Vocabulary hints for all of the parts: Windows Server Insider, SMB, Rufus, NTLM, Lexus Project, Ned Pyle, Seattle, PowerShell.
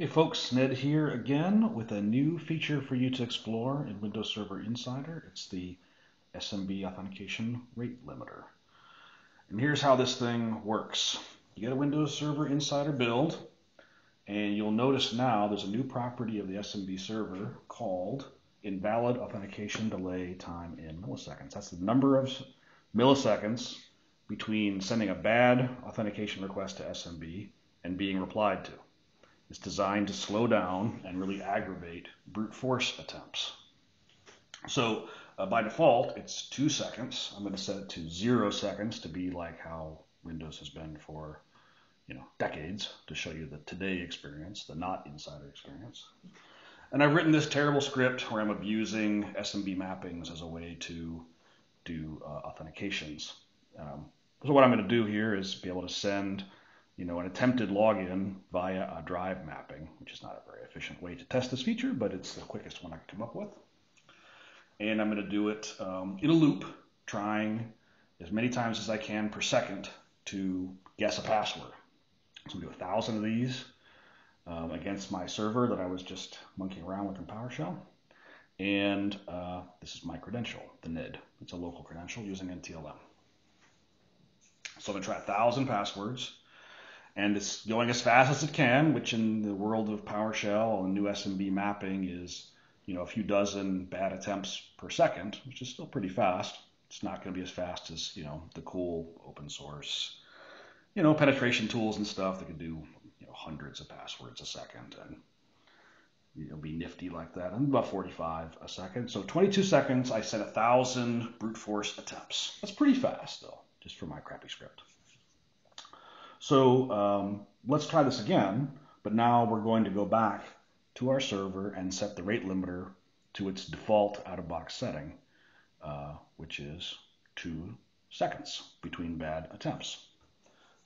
Hey folks, Ned here again with a new feature for you to explore in Windows Server Insider. It's the SMB authentication rate limiter. And here's how this thing works. You get a Windows Server Insider build, and you'll notice now there's a new property of the SMB server called invalid authentication delay time in milliseconds. That's the number of milliseconds between sending a bad authentication request to SMB and being replied to. It's designed to slow down and really aggravate brute force attempts. So by default, it's 2 seconds. I'm going to set it to 0 seconds to be like how Windows has been for decades, to show you the today experience, the not insider experience. And I've written this terrible script where I'm abusing SMB mappings as a way to do authentications. So what I'm going to do here is be able to send an attempted login via a drive mapping, which is not a very efficient way to test this feature, but it's the quickest one I can come up with. And I'm going to do it in a loop, trying as many times as I can per second to guess a password. So we do 1,000 of these against my server that I was just monkeying around with in PowerShell. And this is my credential, the NID. It's a local credential using NTLM. So I'm going to try 1,000 passwords. And it's going as fast as it can, which in the world of PowerShell and new SMB mapping is, a few dozen bad attempts per second, which is still pretty fast. It's not going to be as fast as, the cool open source, penetration tools and stuff that can do, hundreds of passwords a second, and it'll be nifty like that. And about 45 a second. So 22 seconds, I set 1,000 brute force attempts. That's pretty fast though, just for my crappy script. So let's try this again, but now we're going to go back to our server and set the rate limiter to its default out-of-box setting, which is 2 seconds between bad attempts.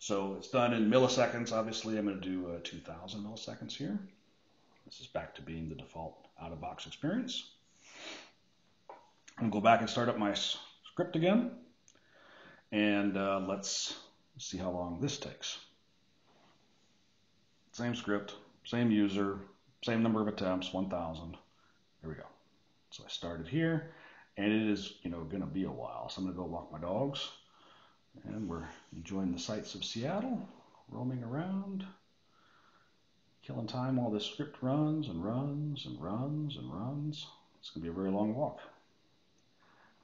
So it's done in milliseconds, obviously. I'm going to do 2,000 milliseconds here. This is back to being the default out-of-box experience. I'm going to go back and start up my script again, and let's see how long this takes. Same script, same user, same number of attempts, 1,000. There we go. So I started here, and it is, going to be a while. So I'm going to go walk my dogs, and we're enjoying the sights of Seattle, roaming around, killing time while this script runs and runs and runs and runs. It's going to be a very long walk.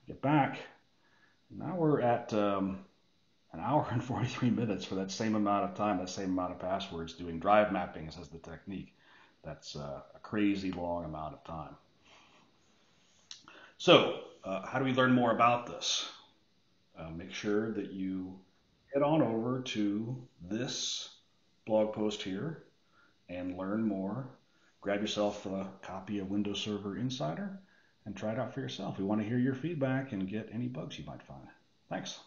Get back. Now we're at an hour and 43 minutes for that same amount of time, that same amount of passwords, doing drive mappings as the technique. That's a crazy long amount of time. So how do we learn more about this? Make sure that you head on over to this blog post here and learn more. Grab yourself a copy of Windows Server Insider and try it out for yourself. We want to hear your feedback and get any bugs you might find. Thanks.